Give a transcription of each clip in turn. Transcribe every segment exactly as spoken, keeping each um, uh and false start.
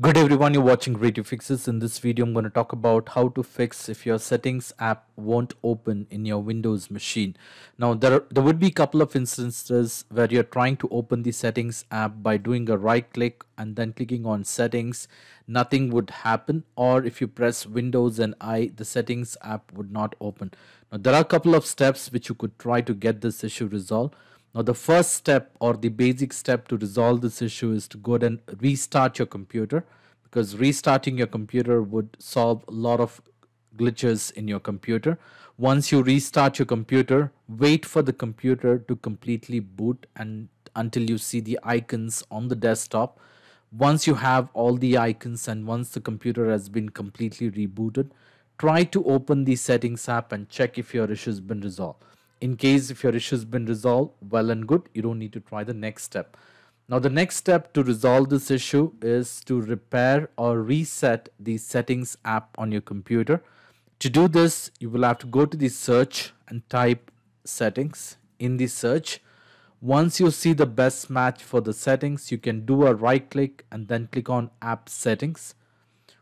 Good everyone, you're watching Ray Tube Fixes. In this video I'm going to talk about how to fix if your settings app won't open in your Windows machine. Now there are, there would be a couple of instances where you're trying to open the settings app by doing a right click and then clicking on settings. Nothing would happen, or if you press Windows and I, the settings app would not open. Now there are a couple of steps which you could try to get this issue resolved. Now the first step, or the basic step to resolve this issue, is to go ahead and restart your computer, because restarting your computer would solve a lot of glitches in your computer. Once you restart your computer, wait for the computer to completely boot and until you see the icons on the desktop. Once you have all the icons and once the computer has been completely rebooted, try to open the settings app and check if your issue has been resolved. In case if your issue has been resolved, well and good, you don't need to try the next step. Now the next step to resolve this issue is to repair or reset the settings app on your computer. To do this, you will have to go to the search and type settings in the search. Once you see the best match for the settings, you can do a right click and then click on app settings.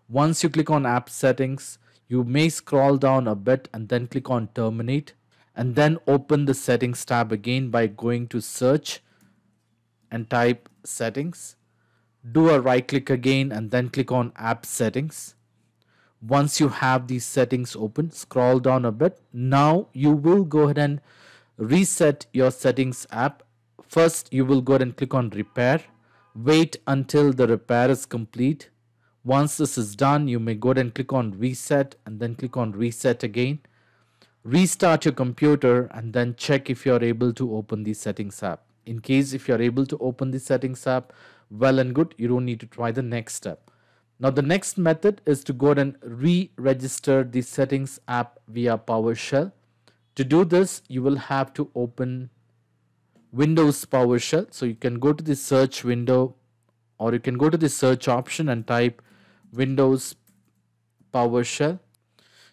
Once you click on app settings, you may scroll down a bit and then click on terminate. And then open the settings tab again by going to search and type settings. Do a right click again and then click on app settings. Once you have these settings open, scroll down a bit. Now you will go ahead and reset your settings app. First you will go ahead and click on repair. Wait until the repair is complete. Once this is done, you may go ahead and click on reset and then click on reset again. Restart your computer and then check if you're able to open the settings app. In case if you're able to open the settings app, well and good, you don't need to try the next step. Now the next method is to go ahead and re-register the settings app via PowerShell. To do this, you will have to open Windows PowerShell. So you can go to the search window, or you can go to the search option and type Windows PowerShell.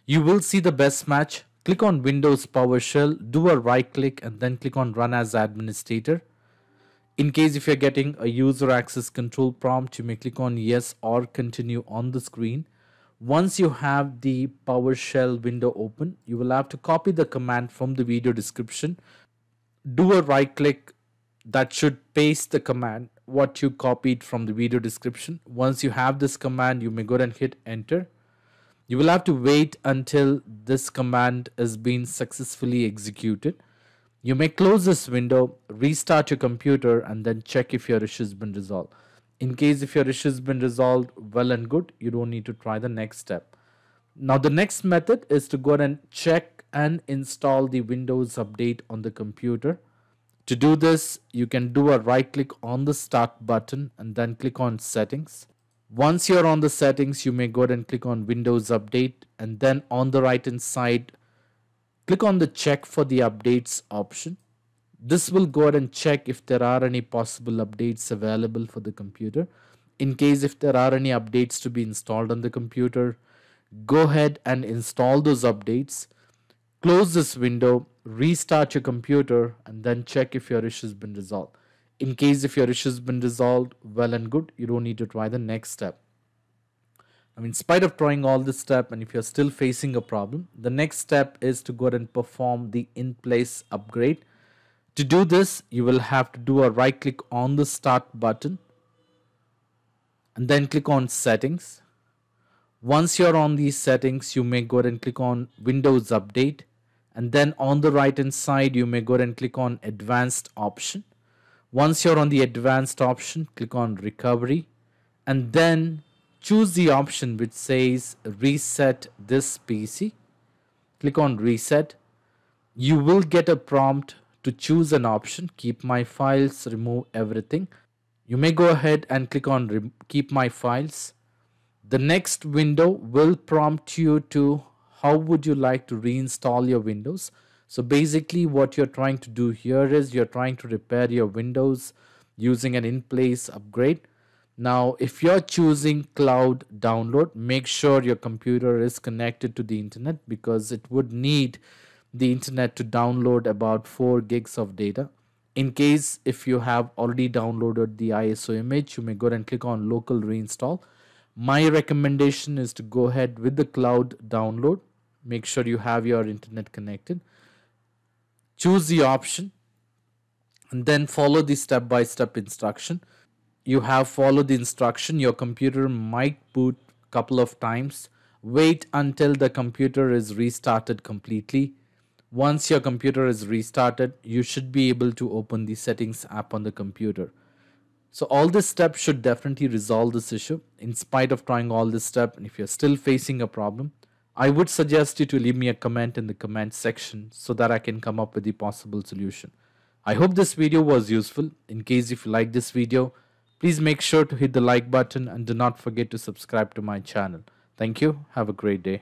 You will see the best match. Click on Windows PowerShell, do a right click and then click on Run as Administrator. In case if you're getting a user access control prompt, you may click on Yes or Continue on the screen. Once you have the PowerShell window open, you will have to copy the command from the video description. Do a right click, that should paste the command what you copied from the video description. Once you have this command, you may go and hit enter. You will have to wait until this command is being successfully executed. You may close this window, restart your computer and then check if your issue has been resolved. In case if your issue has been resolved, well and good, you don't need to try the next step. Now the next method is to go ahead and check and install the Windows update on the computer. To do this, you can do a right click on the Start button and then click on settings. Once you're on the settings, you may go ahead and click on Windows Update and then on the right hand side, click on the check for the updates option. This will go ahead and check if there are any possible updates available for the computer. In case if there are any updates to be installed on the computer, go ahead and install those updates. Close this window, restart your computer and then check if your issue has been resolved. In case if your issue has been resolved, well and good, you don't need to try the next step. I mean, in spite of trying all this step, and if you're still facing a problem, the next step is to go ahead and perform the in-place upgrade. To do this, you will have to do a right click on the Start button and then click on settings. Once you're on these settings, you may go ahead and click on Windows Update and then on the right hand side, you may go ahead and click on Advanced option. Once you're on the advanced option, click on recovery and then choose the option which says reset this P C. Click on reset. You will get a prompt to choose an option, keep my files, remove everything. You may go ahead and click on keep my files. The next window will prompt you to how would you like to reinstall your Windows. So basically what you're trying to do here is you're trying to repair your Windows using an in-place upgrade. Now if you're choosing cloud download, make sure your computer is connected to the internet, because it would need the internet to download about four gigs of data. In case if you have already downloaded the I S O image, you may go ahead and click on local reinstall. My recommendation is to go ahead with the cloud download. Make sure you have your internet connected. Choose the option and then follow the step-by-step instruction. You have followed the instruction. Your computer might boot a couple of times. Wait until the computer is restarted completely. Once your computer is restarted, you should be able to open the Settings app on the computer. So all this step should definitely resolve this issue. In spite of trying all this step, and if you're still facing a problem, I would suggest you to leave me a comment in the comment section so that I can come up with the possible solution. I hope this video was useful. In case if you like this video, please make sure to hit the like button and do not forget to subscribe to my channel. Thank you. Have a great day.